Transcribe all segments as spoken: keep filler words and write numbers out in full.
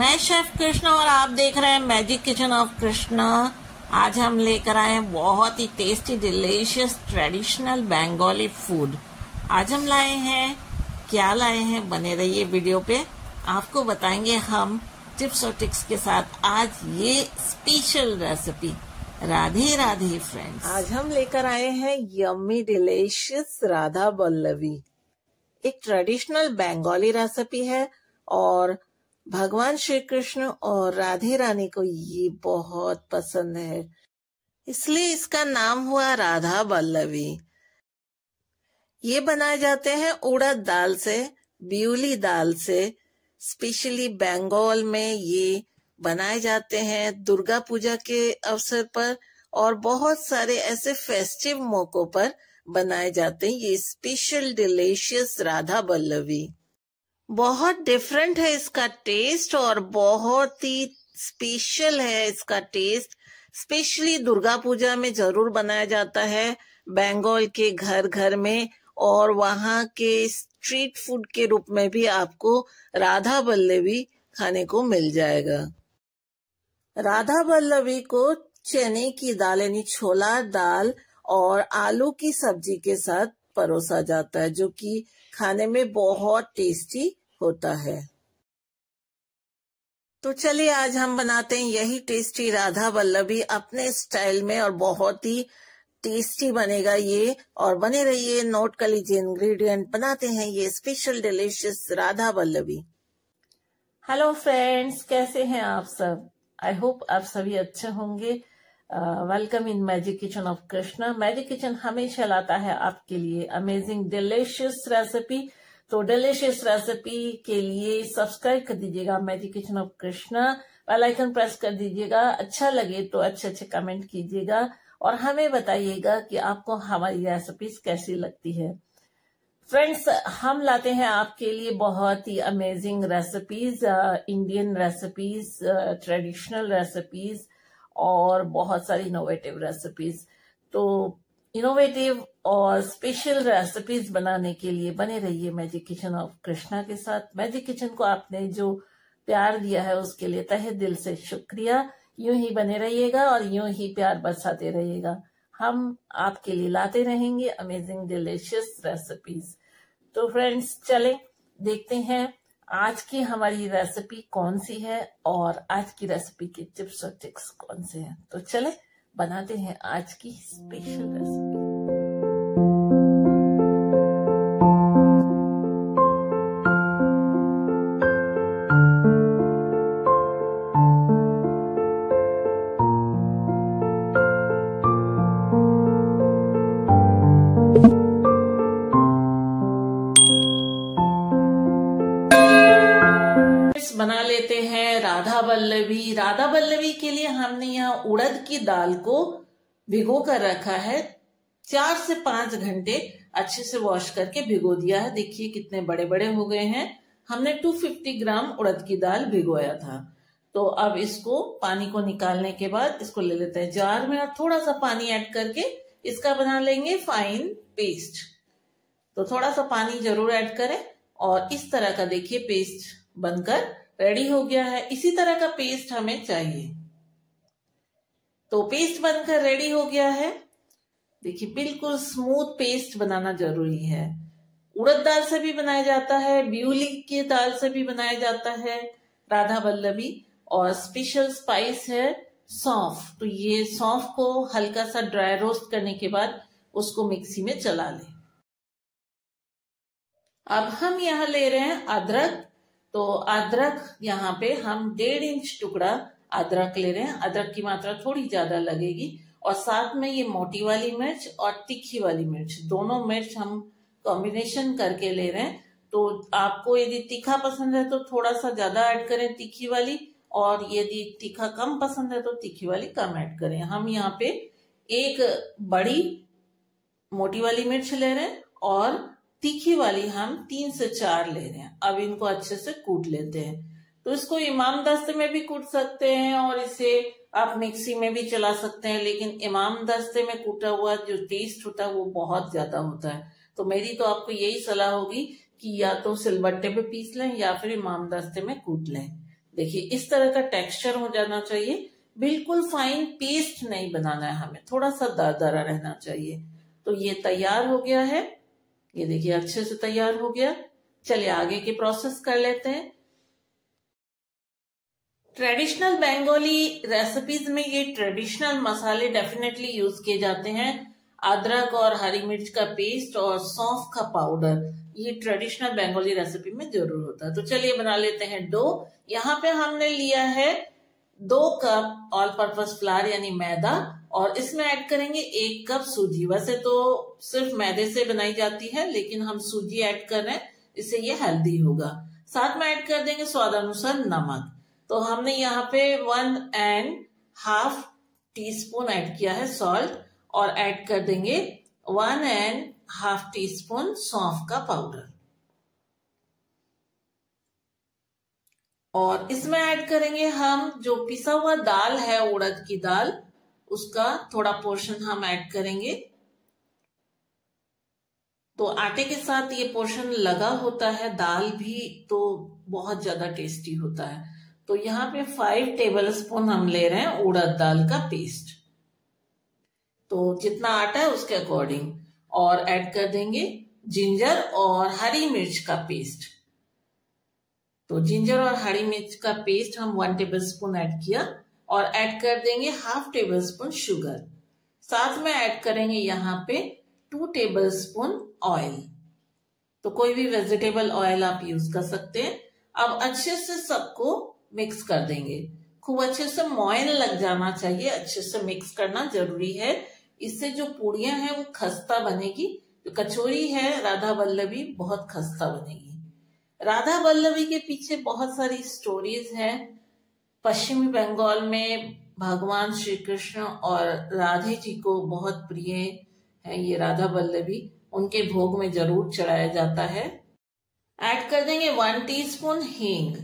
मैं शेफ कृष्णा और आप देख रहे हैं मैजिक किचन ऑफ कृष्णा। आज हम लेकर आए हैं बहुत ही tasty delicious traditional Bengali food. आज हम लाए हैं, क्या लाए हैं, बने रहिए वीडियो पे, आपको बताएंगे हम टिप्स और ट्रिक्स के साथ आज ये special recipe. Radhe Radhe friends, आज हम लेकर आए हैं यम्मी डिलीशियस राधा बल्लवी। एक ट्रेडिशनल बंगाली रेसिपी है और भगवान श्री कृष्ण और राधे रानी को ये बहुत पसंद है, इसलिए इसका नाम हुआ राधा बल्लवी। ये बनाए जाते हैं उड़द दाल से, बिउली दाल से। स्पेशली बंगाल में ये बनाए जाते हैं दुर्गा पूजा के अवसर पर और बहुत सारे ऐसे फेस्टिव मौकों पर बनाए जाते हैं ये स्पेशल डिलीशियस राधा बल्लवी। बहुत डिफरेंट है इसका टेस्ट और बहुत ही स्पेशल है इसका टेस्ट। स्पेशली दुर्गा पूजा में जरूर बनाया जाता है बंगाल के घर घर में, और वहां के स्ट्रीट फूड के रूप में भी आपको राधा बल्लवी खाने को मिल जाएगा। राधा बल्लवी को चने की दाल यानी छोला दाल और आलू की सब्जी के साथ परोसा जाता है, जो कि खाने में बहुत टेस्टी होता है। तो चलिए आज हम बनाते हैं यही टेस्टी राधा बल्लभी अपने स्टाइल में, और बहुत ही टेस्टी बनेगा ये। और बने रहिए, नोट कर लीजिए इंग्रेडिएंट। बनाते हैं ये special delicious Radha Ballabhi. Hello friends, कैसे हैं आप सब? आई होप आप सभी अच्छे होंगे। Welcome in magic kitchen of Krishna. Magic kitchen हमेशा लाता है आपके लिए अमेजिंग डिलीशियस रेसिपी। तो डिलीशियस रेसिपी के लिए सब्सक्राइब कर दीजिएगा magic kitchen of Krishna, bell icon press कर दीजिएगा। अच्छा लगे तो अच्छे अच्छे कमेंट कीजिएगा और हमें बताइएगा कि आपको हमारी रेसिपीज कैसी लगती है। फ्रेंड्स, हम लाते हैं आपके लिए बहुत ही amazing recipes, Indian recipes, traditional recipes और बहुत सारी इनोवेटिव रेसिपीज। तो इनोवेटिव और स्पेशल रेसिपीज बनाने के लिए बने रहिए मैजिक किचन ऑफ कृष्णा के साथ। मैजिक किचन को आपने जो प्यार दिया है उसके लिए तहे दिल से शुक्रिया। यूं ही बने रहिएगा और यूं ही प्यार बरसाते रहिएगा। हम आपके लिए लाते रहेंगे अमेजिंग डिलीशियस रेसिपीज। तो फ्रेंड्स चलें, देखते हैं आज की हमारी रेसिपी कौन सी है और आज की रेसिपी के टिप्स और ट्रिक्स कौन से हैं। तो चले बनाते हैं आज की स्पेशल रेसिपी। बना लेते हैं राधा बल्लवी। राधा बल्लवी के लिए हमने यहाँ उड़द की दाल को भिगो कर रखा है, चार से पांच घंटे अच्छे से वॉश करके भिगो दिया है। देखिए कितने बड़े बड़े हो गए हैं। हमने दो सौ पचास ग्राम उड़द की दाल भिगोया था। तो अब इसको पानी को निकालने के बाद इसको ले लेते हैं जार में और थोड़ा सा पानी ऐड करके इसका बना लेंगे फाइन पेस्ट। तो थोड़ा सा पानी जरूर ऐड करें और इस तरह का देखिए पेस्ट बनकर रेडी हो गया है। इसी तरह का पेस्ट हमें चाहिए। तो पेस्ट बनकर रेडी हो गया है। देखिए बिल्कुल स्मूथ पेस्ट बनाना जरूरी है। उड़द दाल से भी बनाया जाता है, बिउली के दाल से भी बनाया जाता है राधा बल्लभी, और स्पेशल स्पाइस है सौंफ। तो ये सौंफ को हल्का सा ड्राई रोस्ट करने के बाद उसको मिक्सी में चला लें। अब हम यहाँ ले रहे हैं अदरक। तो अदरक यहाँ पे हम डेढ़ इंच टुकड़ा अदरक ले रहे हैं। अदरक की मात्रा थोड़ी ज्यादा लगेगी, और साथ में ये मोटी वाली मिर्च और तीखी वाली मिर्च, दोनों मिर्च हम कॉम्बिनेशन करके ले रहे हैं। तो आपको यदि तीखा पसंद है तो थोड़ा सा ज्यादा ऐड करें तीखी वाली, और यदि तीखा कम पसंद है तो तीखी वाली कम ऐड करें। हम यहाँ पे एक बड़ी मोटी वाली मिर्च ले रहे हैं और तीखी वाली हम तीन से चार ले रहे हैं। अब इनको अच्छे से कूट लेते हैं। तो इसको इमाम दस्ते में भी कूट सकते हैं और इसे आप मिक्सी में भी चला सकते हैं, लेकिन इमाम दस्ते में कूटा हुआ जो टेस्ट होता है वो बहुत ज्यादा होता है। तो मेरी तो आपको यही सलाह होगी कि या तो सिलबट्टे पे पीस लें या फिर इमाम दस्ते में कूट लें। देखिए इस तरह का टेक्सचर हो जाना चाहिए, बिल्कुल फाइन पेस्ट नहीं बनाना है हमें, थोड़ा सा दरदरा रहना चाहिए। तो ये तैयार हो गया है, ये देखिए अच्छे से तैयार हो गया। चलिए आगे की प्रोसेस कर लेते हैं। ट्रेडिशनल बंगाली रेसिपीज में ये ट्रेडिशनल मसाले डेफिनेटली यूज किए जाते हैं, अदरक और हरी मिर्च का पेस्ट और सौंफ का पाउडर, ये ट्रेडिशनल बंगाली रेसिपी में जरूर होता है। तो चलिए बना लेते हैं डो। यहाँ पे हमने लिया है दो कप ऑल पर्पस फ्लावर यानी मैदा, और इसमें ऐड करेंगे एक कप सूजी। वैसे तो सिर्फ मैदे से बनाई जाती है, लेकिन हम सूजी ऐड कर रहे हैं, इससे ये हेल्दी होगा। साथ में ऐड कर देंगे स्वाद अनुसार नमक। तो हमने यहाँ पे one and half teaspoon add किया है सॉल्ट, और ऐड कर देंगे one and half teaspoon सौंफ का पाउडर, और इसमें ऐड करेंगे हम जो पिसा हुआ दाल है, उड़द की दाल, उसका थोड़ा पोर्शन हम ऐड करेंगे। तो आटे के साथ ये पोर्शन लगा होता है दाल भी, तो बहुत ज्यादा टेस्टी होता है। तो यहाँ पे फाइव टेबलस्पून हम ले रहे हैं उड़द दाल का पेस्ट, तो जितना आटा है उसके अकॉर्डिंग, और ऐड कर देंगे जिंजर और हरी मिर्च का पेस्ट। तो जिंजर और हरी मिर्च का पेस्ट हम वन टेबलस्पून ऐड किया, और ऐड कर देंगे हाफ टेबलस्पून शुगर। साथ में ऐड करेंगे यहाँ पे टू टेबलस्पून ऑयल, तो कोई भी वेजिटेबल ऑयल आप यूज कर सकते हैं। अब अच्छे से सबको मिक्स कर देंगे, खूब अच्छे से मॉइन लग जाना चाहिए, अच्छे से मिक्स करना जरूरी है, इससे जो पूड़ियां हैं वो खस्ता बनेगी। जो कचौरी है राधा बल्लभी बहुत खस्ता बनेगी। राधा बल्लभी के पीछे बहुत सारी स्टोरीज है। पश्चिमी बंगाल में भगवान श्री कृष्ण और राधे जी को बहुत प्रिय है ये राधा बल्लभी, उनके भोग में जरूर चढ़ाया जाता है। ऐड कर देंगे वन टीस्पून हींग।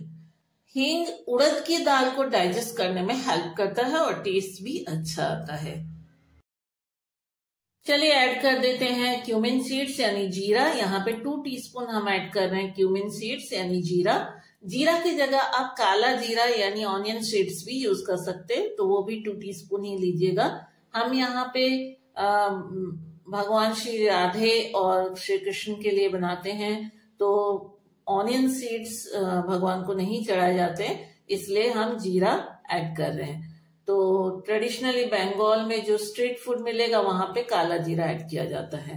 हींग उड़द की दाल को डाइजेस्ट करने में हेल्प करता है और टेस्ट भी अच्छा आता है। चलिए ऐड कर देते हैं क्यूमिन सीड्स यानी जीरा। यहाँ पे टू टीस्पून हम ऐड कर रहे हैं क्यूमिन सीड्स यानी जीरा। जीरा की जगह आप काला जीरा यानी ऑनियन सीड्स भी यूज कर सकते हैं, तो वो भी टू टीस्पून ही लीजिएगा। हम यहाँ पे आ, भगवान श्री राधे और श्री कृष्ण के लिए बनाते हैं, तो ऑनियन सीड्स भगवान को नहीं चढ़ाए जाते, इसलिए हम जीरा ऐड कर रहे हैं। तो ट्रेडिशनली बंगाल में जो स्ट्रीट फूड मिलेगा वहां पे काला जीरा ऐड किया जाता है।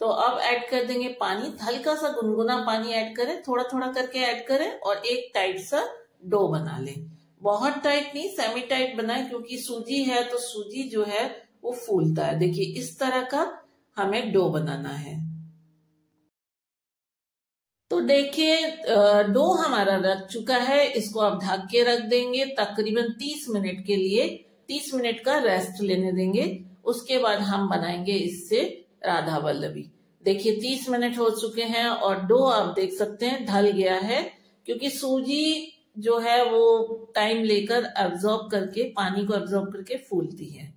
तो अब ऐड कर देंगे पानी, हल्का सा गुनगुना पानी ऐड करें, थोड़ा थोड़ा करके ऐड करें, और एक टाइट सा डो बना लें। बहुत टाइट नहीं, सेमी टाइट बनाएं, क्योंकि सूजी है तो सूजी जो है वो फूलता है। देखिए इस तरह का हमें डो बनाना है। तो देखिए डो हमारा रख चुका है, इसको आप ढक के रख देंगे तकरीबन तीस मिनट के लिए। तीस मिनट का रेस्ट लेने देंगे, उसके बाद हम बनाएंगे इससे राधा बल्लभी। देखिए तीस मिनट हो चुके हैं और डो आप देख सकते हैं ढल गया है, क्योंकि सूजी जो है वो टाइम लेकर एब्जॉर्ब करके, पानी को एब्जॉर्ब करके फूलती है।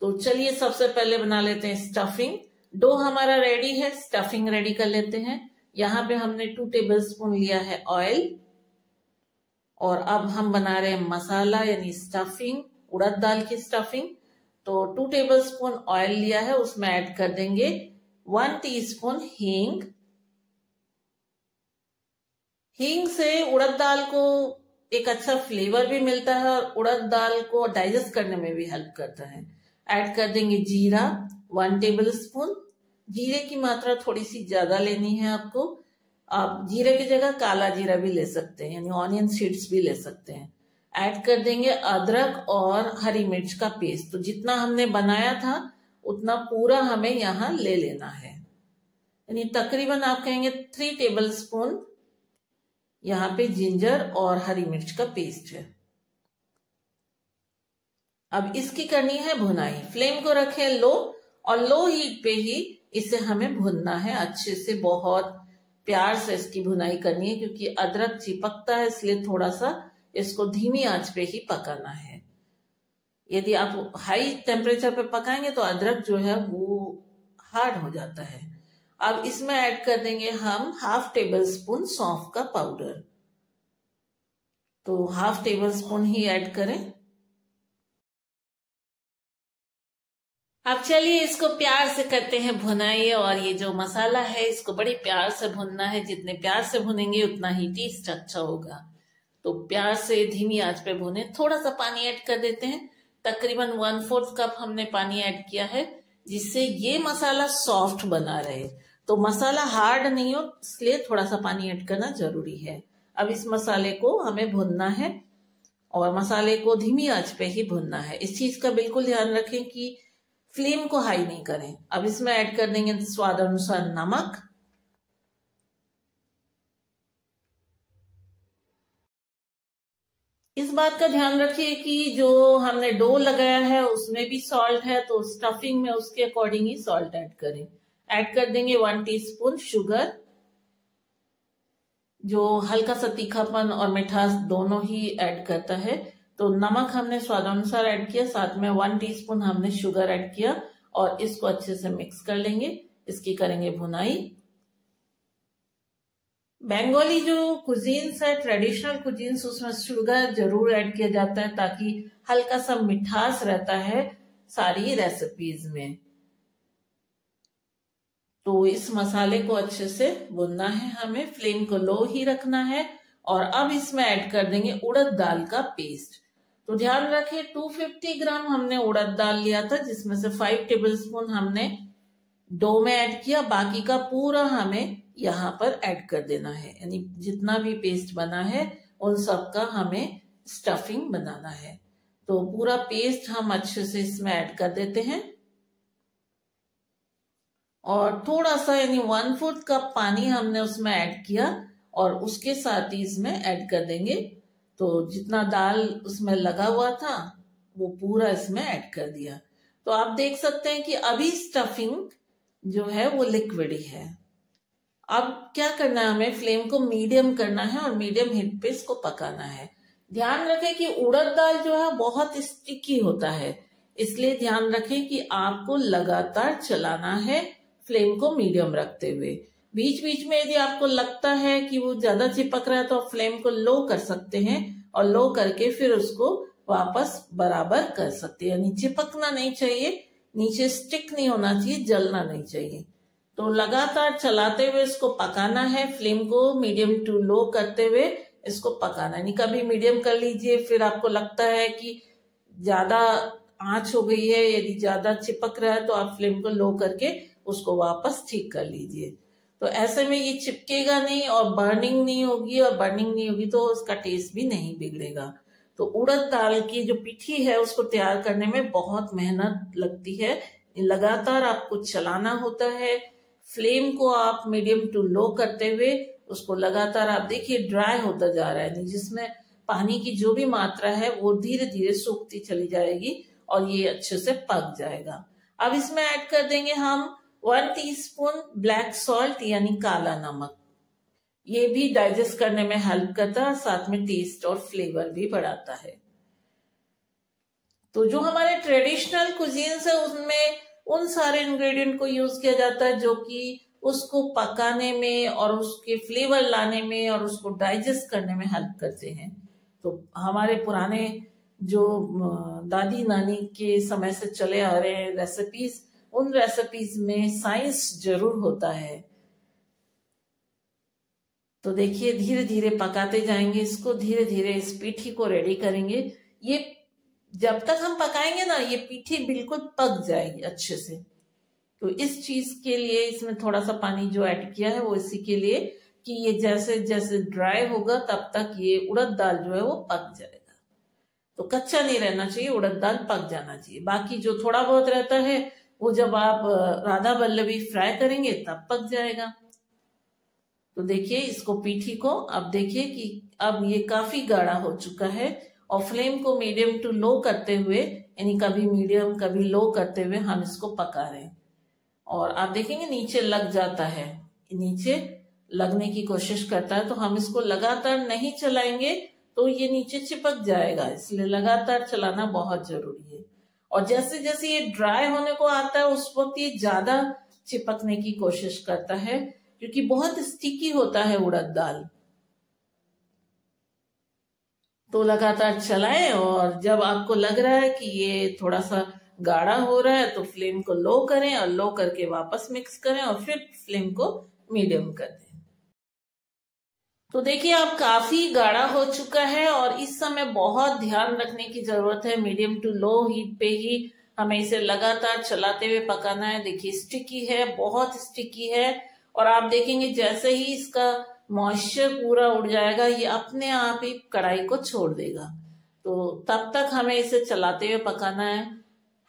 तो चलिए सबसे पहले बना लेते हैं स्टफिंग। डो हमारा रेडी है, स्टफिंग रेडी कर लेते हैं। यहाँ पे हमने टू टेबलस्पून लिया है ऑयल, और अब हम बना रहे हैं मसाला यानी स्टफिंग, उड़द दाल की स्टफिंग। तो टू टेबलस्पून ऑयल लिया है, उसमें ऐड कर देंगे वन टीस्पून हींग। हींग से उड़द दाल को एक अच्छा फ्लेवर भी मिलता है और उड़द दाल को डाइजेस्ट करने में भी हेल्प करता है। ऐड कर देंगे जीरा वन टेबलस्पून। जीरे की मात्रा थोड़ी सी ज्यादा लेनी है आपको, आप जीरे की जगह काला जीरा भी ले सकते हैं यानी ऑनियन सीड्स भी ले सकते हैं। ऐड कर देंगे अदरक और हरी मिर्च का पेस्ट। तो जितना हमने बनाया था उतना पूरा हमें यहाँ ले लेना है, यानी तकरीबन आप कहेंगे थ्री टेबलस्पून यहाँ पे जिंजर और हरी मिर्च का पेस्ट है। अब इसकी करनी है भुनाई। फ्लेम को रखें लो, और लो हीट पे ही इसे हमें भुनना है अच्छे से, बहुत प्यार से इसकी भुनाई करनी है, क्योंकि अदरक चिपकता है, इसलिए थोड़ा सा इसको धीमी आंच पे ही पकाना है। यदि आप हाई टेम्परेचर पे पकाएंगे तो अदरक जो है वो हार्ड हो जाता है। अब इसमें ऐड कर देंगे हम हाफ टेबल स्पून सौंफ का पाउडर। तो हाफ टेबल स्पून ही ऐड करें। अब चलिए इसको प्यार से करते हैं भुनाई, और ये जो मसाला है इसको बड़े प्यार से भुनना है। जितने प्यार से भुनेंगे उतना ही टेस्ट अच्छा होगा। तो प्यार से धीमी आंच पे भुने। थोड़ा सा पानी ऐड कर देते हैं, तकरीबन वन फोर्थ कप हमने पानी ऐड किया है, जिससे ये मसाला सॉफ्ट बना रहे। तो मसाला हार्ड नहीं हो, इसलिए थोड़ा सा पानी ऐड करना जरूरी है। अब इस मसाले को हमें भुनना है और मसाले को धीमी आंच पे ही भुनना है। इस चीज का बिल्कुल ध्यान रखें कि फ्लेम को हाई नहीं करें। अब इसमें ऐड कर देंगे स्वाद अनुसार नमक, इस बात का ध्यान रखिए कि जो हमने डो लगाया है उसमें भी सॉल्ट है, तो स्टफिंग में उसके अकॉर्डिंग ही सॉल्ट ऐड करें। ऐड कर देंगे वन टीस्पून शुगर, जो हल्का सा तीखापन और मिठास दोनों ही ऐड करता है। तो नमक हमने स्वादानुसार ऐड किया, साथ में वन टीस्पून हमने शुगर ऐड किया और इसको अच्छे से मिक्स कर लेंगे। इसकी करेंगे भुनाई। बंगाली जो कुजीन्स है, ट्रेडिशनल कुजीन्स, उसमें शुगर जरूर ऐड किया जाता है ताकि हल्का सा मिठास रहता है सारी रेसिपीज में। तो इस मसाले को अच्छे से भुनना है हमें, फ्लेम को लो ही रखना है। और अब इसमें ऐड कर देंगे उड़द दाल का पेस्ट। तो ध्यान रखें दो सौ पचास ग्राम हमने उड़द दाल लिया था, जिसमें से पाँच टेबलस्पून हमने डो में ऐड किया, बाकी का पूरा हमें यहाँ पर ऐड कर देना है। यानी जितना भी पेस्ट बना है उन सब का हमें स्टफिंग बनाना है। तो पूरा पेस्ट हम अच्छे से इसमें ऐड कर देते हैं और थोड़ा सा यानी वन फोर्थ कप पानी हमने उसमें ऐड किया और उसके साथ ही इसमें ऐड कर देंगे। तो जितना दाल उसमें लगा हुआ था वो पूरा इसमें ऐड कर दिया। तो आप देख सकते हैं कि अभी स्टफिंग जो है वो लिक्विड ही है। अब क्या करना है, हमें फ्लेम को मीडियम करना है और मीडियम हीट पे इसको पकाना है। ध्यान रखें कि उड़द दाल जो है बहुत स्टिकी होता है, इसलिए ध्यान रखें कि आपको लगातार चलाना है फ्लेम को मीडियम रखते हुए। बीच बीच में यदि आपको लगता है कि वो ज्यादा चिपक रहा है तो आप फ्लेम को लो कर सकते हैं और लो करके फिर उसको वापस बराबर कर सकते हैं। यानी चिपकना नहीं चाहिए, नीचे स्टिक नहीं होना चाहिए, जलना नहीं चाहिए। तो लगातार चलाते हुए इसको पकाना है, फ्लेम को मीडियम टू लो करते हुए इसको पकाना है। कभी मीडियम कर लीजिए, फिर आपको लगता है कि ज्यादा आंच हो गई है, यदि ज्यादा चिपक रहा है तो आप फ्लेम को लो करके उसको वापस ठीक कर लीजिए। तो ऐसे में ये चिपकेगा नहीं और बर्निंग नहीं होगी, और बर्निंग नहीं होगी तो उसका टेस्ट भी नहीं बिगड़ेगा। तो उड़द दाल की जो पिठी है उसको तैयार करने में बहुत मेहनत लगती है, लगातार आपको चलाना होता है। फ्लेम को आप मीडियम टू लो करते हुए उसको लगातार आप देखिए ड्राई होता जा रहा है, जिसमें पानी की जो भी मात्रा है वो धीरे धीरे सूखती चली जाएगी और ये अच्छे से पक जाएगा। अब इसमें ऐड कर देंगे हम वन टीस्पून ब्लैक सॉल्ट यानी काला नमक। ये भी डाइजेस्ट करने में हेल्प करता है, साथ में टेस्ट और फ्लेवर भी बढ़ाता है। तो जो हमारे ट्रेडिशनल कुजीन्स है उनमें उन सारे इंग्रेडिएंट को यूज किया जाता है जो कि उसको पकाने में और उसके फ्लेवर लाने में और उसको डाइजेस्ट करने में हेल्प करते हैं। तो हमारे पुराने जो दादी नानी के समय से चले आ रहे हैं रेसिपीज, उन रेसिपीज में साइंस जरूर होता है। तो देखिए धीरे धीरे पकाते जाएंगे इसको, धीरे धीरे इस पीठी को रेडी करेंगे। ये जब तक हम पकाएंगे ना ये पीठी बिल्कुल पक जाएगी अच्छे से। तो इस चीज के लिए इसमें थोड़ा सा पानी जो ऐड किया है वो इसी के लिए कि ये जैसे जैसे ड्राई होगा तब तक ये उड़द दाल जो है वो पक जाएगा। तो कच्चा नहीं रहना चाहिए, उड़द दाल पक जाना चाहिए। बाकी जो थोड़ा बहुत रहता है वो जब आप राधा बल्लभी फ्राई करेंगे तब पक जाएगा। तो देखिए इसको पीठी को अब देखिए कि अब ये काफी गाढ़ा हो चुका है और फ्लेम को मीडियम टू लो करते हुए यानी कभी मीडियम कभी लो करते हुए हम इसको पका रहे हैं। और आप देखेंगे नीचे लग जाता है, नीचे लगने की कोशिश करता है। तो हम इसको लगातार नहीं चलाएंगे तो ये नीचे चिपक जाएगा, इसलिए लगातार चलाना बहुत जरूरी है। और जैसे जैसे ये ड्राई होने को आता है उस वक्त ये ज्यादा चिपकने की कोशिश करता है, क्योंकि बहुत स्टिकी होता है उड़द दाल। तो लगातार चलाएं, और जब आपको लग रहा है कि ये थोड़ा सा गाढ़ा हो रहा है तो फ्लेम को लो करें और लो करके वापस मिक्स करें और फिर फ्लेम को मीडियम कर दें। तो देखिए आप काफी गाढ़ा हो चुका है और इस समय बहुत ध्यान रखने की जरूरत है। मीडियम टू लो हीट पे ही हमें इसे लगातार चलाते हुए पकाना है। देखिए स्टिकी है, बहुत स्टिकी है, और आप देखेंगे जैसे ही इसका मॉइस्चर पूरा उड़ जाएगा ये अपने आप ही कढ़ाई को छोड़ देगा। तो तब तक हमें इसे चलाते हुए पकाना है।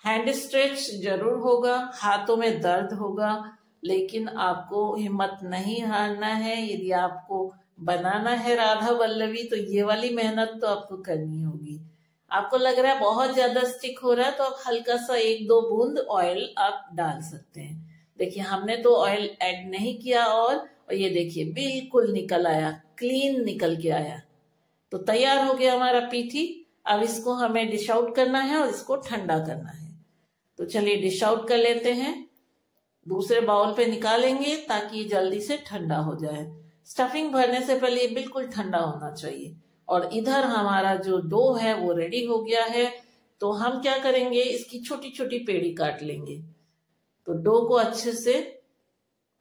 हैंड स्ट्रेच जरूर होगा, हाथों में दर्द होगा, लेकिन आपको हिम्मत नहीं हारना है। यदि आपको बनाना है राधा बल्लभी तो ये वाली मेहनत तो आपको करनी होगी। आपको लग रहा है बहुत ज्यादा स्टिक हो रहा है तो आप हल्का सा एक दो बूंद ऑयल आप डाल सकते हैं। देखिए हमने तो ऑयल ऐड नहीं किया और, और ये देखिए बिल्कुल निकल आया, क्लीन निकल के आया। तो तैयार हो गया हमारा पीठी। अब इसको हमें डिश आउट करना है और इसको ठंडा करना है। तो चलिए डिश आउट कर लेते हैं, दूसरे बाउल पे निकालेंगे ताकि ये जल्दी से ठंडा हो जाए। स्टफिंग भरने से पहले ये बिल्कुल ठंडा होना चाहिए। और इधर हमारा जो डो है वो रेडी हो गया है। तो हम क्या करेंगे, इसकी छोटी छोटी पेड़ी काट लेंगे। तो डो को अच्छे से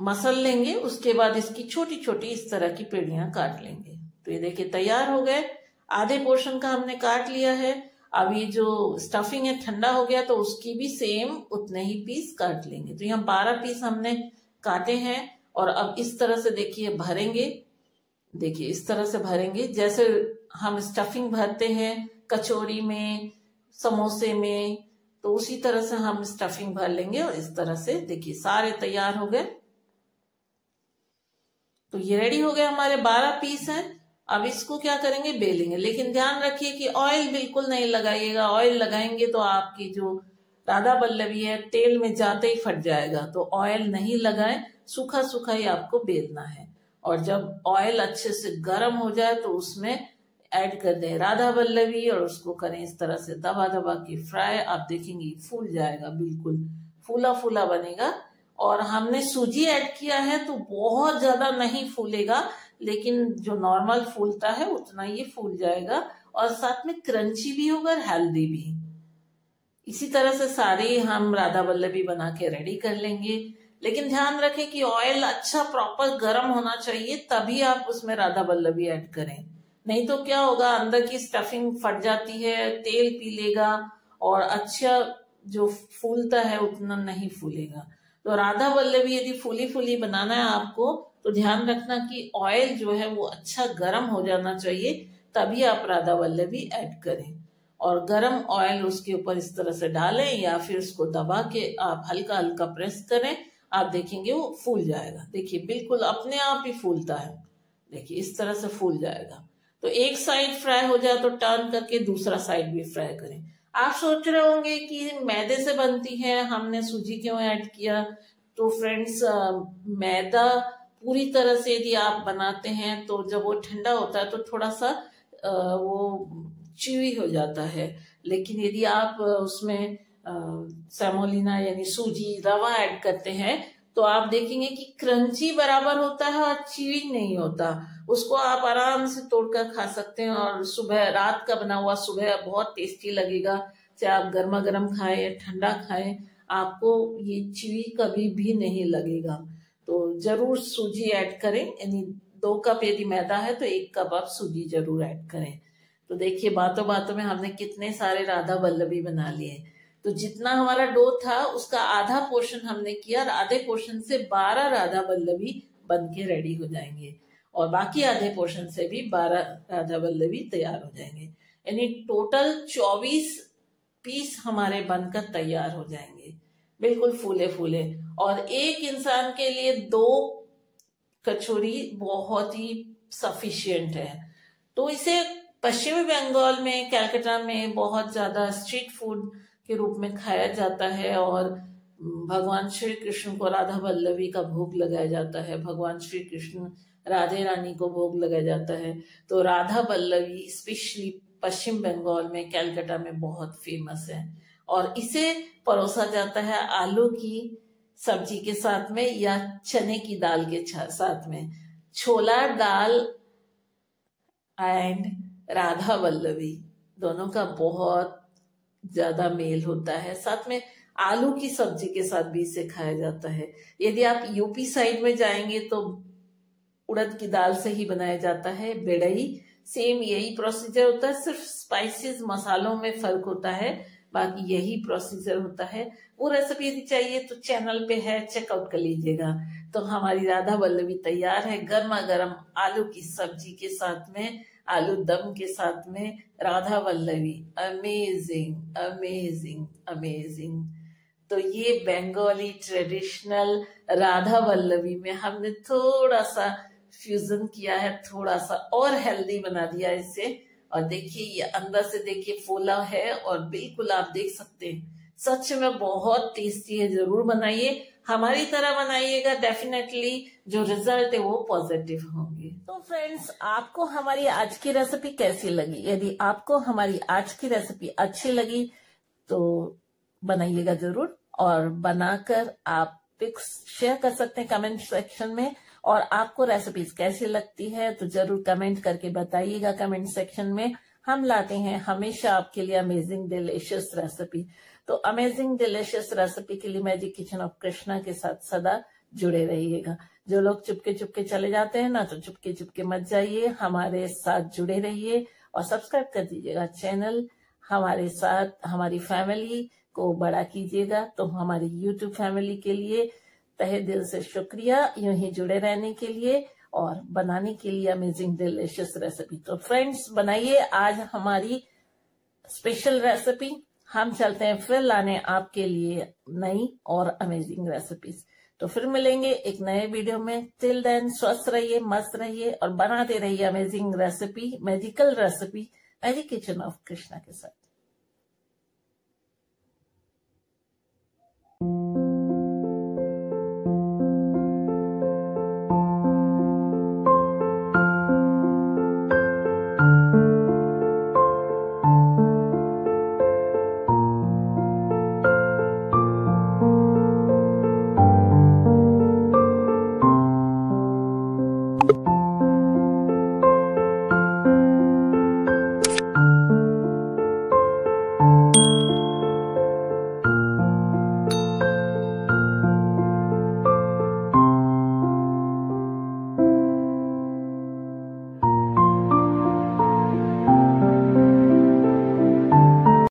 मसल लेंगे, उसके बाद इसकी छोटी छोटी इस तरह की पेड़ियां काट लेंगे। तो ये देखिए तैयार हो गए, आधे पोर्शन का हमने काट लिया है। अब ये जो स्टफिंग है ठंडा हो गया तो उसकी भी सेम उतने ही पीस काट लेंगे। तो यहाँ बारह पीस हमने काटे हैं और अब इस तरह से देखिए भरेंगे। देखिए इस तरह से भरेंगे जैसे हम स्टफिंग भरते हैं कचौरी में, समोसे में, तो उसी तरह से हम स्टफिंग भर लेंगे। और इस तरह से देखिए सारे तैयार हो गए। तो ये रेडी हो गए, हमारे बारह पीस हैं। अब इसको क्या करेंगे, बेलेंगे। लेकिन ध्यान रखिए कि ऑयल बिल्कुल नहीं लगाइएगा। ऑयल लगाएंगे तो आपकी जो राधा बल्लभी है तेल में जाते ही फट जाएगा। तो ऑयल नहीं लगाएं, सूखा सूखा ही आपको बेलना है। और जब ऑयल अच्छे से गर्म हो जाए तो उसमें ऐड कर दें राधा बल्लभी और उसको करें इस तरह से दबा दबा के फ्राई। आप देखेंगे फूल जाएगा, बिल्कुल फूला फूला बनेगा। और हमने सूजी ऐड किया है तो बहुत ज्यादा नहीं फूलेगा, लेकिन जो नॉर्मल फूलता है उतना ये फूल जाएगा। और साथ में क्रंची भी होगा और हेल्दी भी। इसी तरह से सारे हम राधा बल्लभी बना के रेडी कर लेंगे। लेकिन ध्यान रखें कि ऑयल अच्छा प्रॉपर गर्म होना चाहिए, तभी आप उसमें राधा बल्लभी ऐड करें। नहीं तो क्या होगा, अंदर की स्टफिंग फट जाती है, तेल पी लेगा और अच्छा जो फूलता है उतना नहीं फूलेगा। तो राधा बल्लभी यदि फूली फूली बनाना है आपको तो ध्यान रखना कि ऑयल जो है वो अच्छा गर्म हो जाना चाहिए, तभी आप राधा बल्लभी ऐड करें। और गरम ऑयल उसके ऊपर इस तरह से डालें या फिर उसको दबा के आप हल्का हल्का प्रेस करें। आप देखेंगे वो फूल जाएगा। देखिए बिल्कुल अपने आप ही फूलता है। देखिए इस तरह से फूल जाएगा। तो एक साइड फ्राई हो जाए तो टर्न करके दूसरा साइड भी फ्राई करें। आप सोच रहे होंगे कि मैदे से बनती है, हमने सूजी क्यों ऐड किया। तो फ्रेंड्स मैदा पूरी तरह से यदि आप बनाते हैं तो जब वो ठंडा होता है तो थोड़ा सा आ, वो चीवी हो जाता है। लेकिन यदि आप उसमें सेमोलिना यानी सूजी रवा ऐड करते हैं तो आप देखेंगे कि क्रंची बराबर होता है और चीवी नहीं होता। उसको आप आराम से तोड़कर खा सकते हैं और सुबह रात का बना हुआ सुबह बहुत टेस्टी लगेगा। चाहे आप गर्मा गर्म खाएं या ठंडा खाएं, आपको ये चीवी कभी भी नहीं लगेगा। तो जरूर सूजी ऐड करें, यानी दो कप यदि मैदा है तो एक कप आप सूजी जरूर ऐड करें। तो देखिए बातों बातों में हमने कितने सारे राधा बल्लभी बना लिए। तो जितना हमारा डो था उसका आधा पोर्शन हमने किया और आधे पोर्शन से बारह राधा बल्लभी बन के रेडी हो जाएंगे और बाकी आधे पोर्शन से भी बारह राधा बल्लभी तैयार हो जाएंगे। यानी टोटल चौबीस पीस हमारे बनकर तैयार हो जाएंगे, बिल्कुल फूले फूले। और एक इंसान के लिए दो कचौरी बहुत ही सफिशिएंट है। तो इसे पश्चिमी बंगाल में, कैलकटा में बहुत ज्यादा स्ट्रीट फूड के रूप में खाया जाता है और भगवान श्री कृष्ण को राधा बल्लभी का भोग लगाया जाता है, भगवान श्री कृष्ण राधे रानी को भोग लगाया जाता है। तो राधा बल्लभी स्पेशली पश्चिम बंगाल में, कैलकटा में बहुत फेमस है। और इसे परोसा जाता है आलू की सब्जी के साथ में या चने की दाल के साथ में। छोला दाल एंड राधा वल्लभी, दोनों का बहुत ज्यादा मेल होता है। साथ में आलू की सब्जी के साथ भी इसे खाया जाता है। यदि आप यूपी साइड में जाएंगे तो उड़द की दाल से ही बनाया जाता है बेड़ई। सेम यही प्रोसीजर होता है, सिर्फ स्पाइसेस मसालों में फर्क होता है, बाकी यही प्रोसीजर होता है। वो रेसिपी यदि चाहिए तो चैनल पे है, चेकआउट कर लीजिएगा। तो हमारी राधा वल्लभी तैयार है, गर्मा गर्म आलू की सब्जी के साथ में, आलू दम के साथ में Radha Vallabhi. Amazing amazing amazing. तो ये बंगाली ट्रेडिशनल राधा वल्लभी में हमने थोड़ा सा फ्यूजन किया है, थोड़ा सा और हेल्दी बना दिया इसे। और देखिए ये अंदर से देखिए फूला है और बिल्कुल आप देख सकते हैं, सच में बहुत टेस्टी है। जरूर बनाइए, हमारी तरह बनाइएगा, डेफिनेटली जो रिजल्ट है वो पॉजिटिव होंगे। तो फ्रेंड्स, आपको हमारी आज की रेसिपी कैसी लगी? यदि आपको हमारी आज की रेसिपी अच्छी लगी तो बनाइएगा जरूर, और बनाकर आप पिक्स शेयर कर सकते हैं कमेंट सेक्शन में। और आपको रेसिपीज कैसी लगती है तो जरूर कमेंट करके बताइएगा कमेंट सेक्शन में। हम लाते हैं हमेशा आपके लिए अमेजिंग डिलिशियस रेसिपी। तो अमेजिंग डिलिशियस रेसिपी के लिए मैजिक किचन ऑफ कृष्णा के साथ सदा जुड़े रहिएगा। जो लोग चुपके चुपके चले जाते हैं ना, तो चुपके चुपके मत जाइए, हमारे साथ जुड़े रहिए और सब्सक्राइब कर दीजिएगा चैनल। हमारे साथ हमारी फैमिली को बड़ा कीजिएगा। तो हमारी यूट्यूब फैमिली के लिए तहे दिल से शुक्रिया, यूं ही जुड़े रहने के लिए और बनाने के लिए अमेजिंग डिलिशियस रेसिपी। तो फ्रेंड्स, बनाइए आज हमारी स्पेशल रेसिपी। हम चलते हैं फिर लाने आपके लिए नई और अमेजिंग रेसिपीज। तो फिर मिलेंगे एक नए वीडियो में। टिल देन स्वस्थ रहिए, मस्त रहिए और बनाते रहिए amazing recipe, magical recipe magic kitchen of Krishna के साथ।